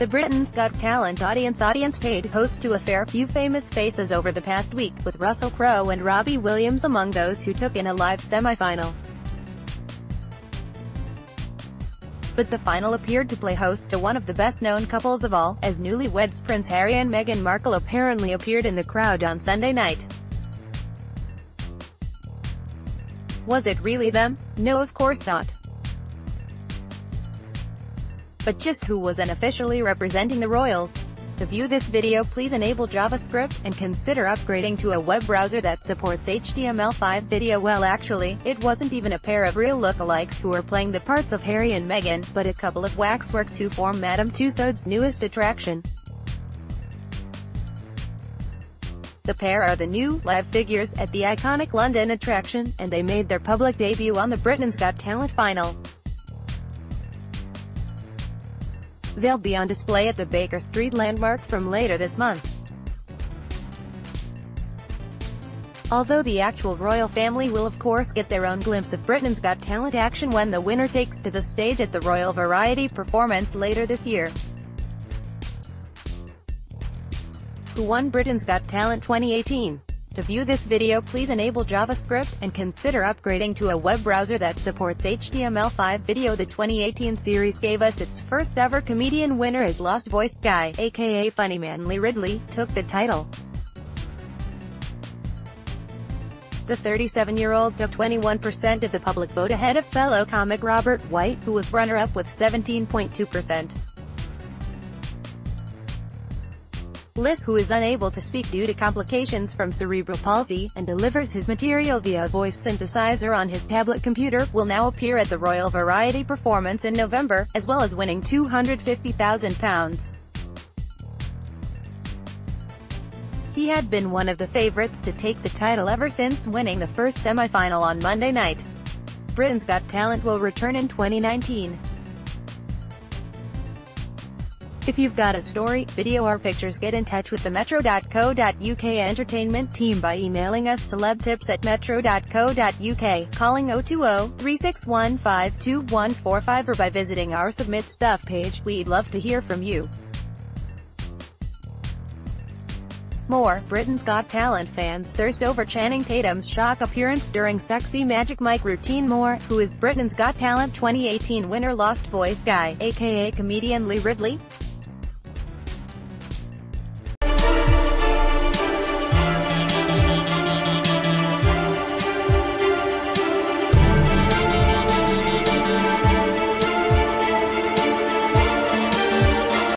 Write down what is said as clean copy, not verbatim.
The Britain's Got Talent audience paid host to a fair few famous faces over the past week, with Russell Crowe and Robbie Williams among those who took in a live semi-final. But the final appeared to play host to one of the best-known couples of all, as newlyweds Prince Harry and Meghan Markle apparently appeared in the crowd on Sunday night. Was it really them? No, of course not. But just who was unofficially representing the royals? To view this video, please enable JavaScript, and consider upgrading to a web browser that supports HTML5 video. Well, actually, it wasn't even a pair of real lookalikes who were playing the parts of Harry and Meghan, but a couple of waxworks who form Madame Tussauds' newest attraction. The pair are the new, live figures at the iconic London attraction, and they made their public debut on the Britain's Got Talent final. They'll be on display at the Baker Street landmark from later this month. Although the actual royal family will of course get their own glimpse of Britain's Got Talent action when the winner takes to the stage at the Royal Variety Performance later this year. Who won Britain's Got Talent 2018? To view this video, please enable JavaScript, and consider upgrading to a web browser that supports HTML5 video. The 2018 series gave us its first ever comedian winner as Lost Voice Guy, aka Funny Man Lee Ridley, took the title. The 37-year-old took 21% of the public vote ahead of fellow comic Robert White, who was runner-up with 17.2%. Liz, who is unable to speak due to complications from cerebral palsy, and delivers his material via voice synthesizer on his tablet computer, will now appear at the Royal Variety Performance in November, as well as winning £250,000. He had been one of the favourites to take the title ever since winning the first semi-final on Monday night. Britain's Got Talent will return in 2019. If you've got a story, video or pictures, get in touch with the metro.co.uk entertainment team by emailing us celebtips@metro.co.uk, calling 020-361-52145 or by visiting our Submit Stuff page. We'd love to hear from you. More Britain's Got Talent fans thirst over Channing Tatum's shock appearance during Sexy Magic Mike routine. More Who is Britain's Got Talent 2018 winner Lost Voice Guy, aka comedian Lee Ridley?